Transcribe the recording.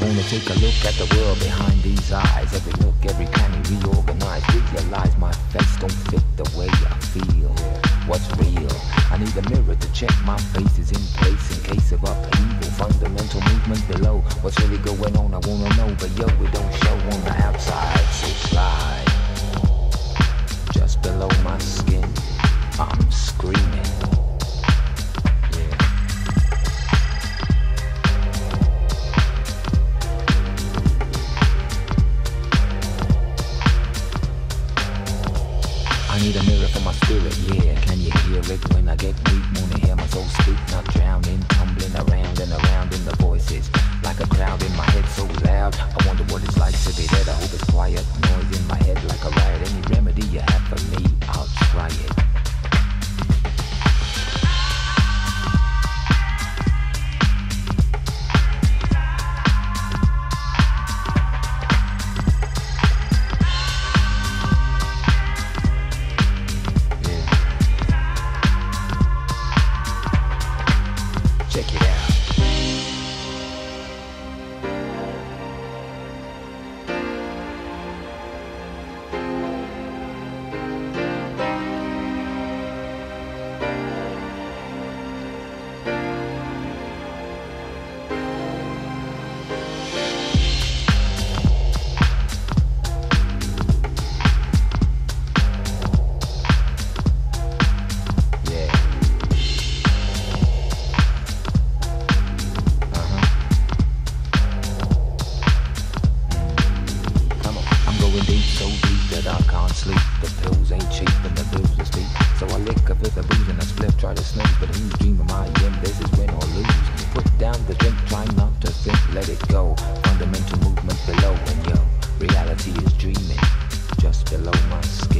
wanna take a look at the world behind these eyes. Every nook, every canny reorganized. Realize my face don't fit the way I feel. What's real? I need a mirror to check my face is in place in case of upheaval. Fundamental movement below. What's really going on? I wanna know, but yo, it don't show on the outside. So slide just below my skin. I'm screaming. I need a mirror for my spirit, yeah. Can you hear it when I get weak? Wanna hear my soul speak, not drowning, tumbling around and around in the voices. Like a crowd in my head so loud. I wonder what it's like to be dead. I hope it's quiet, noise in my head like a riot. Any remedy you have for me, I'll try it. Below my skin.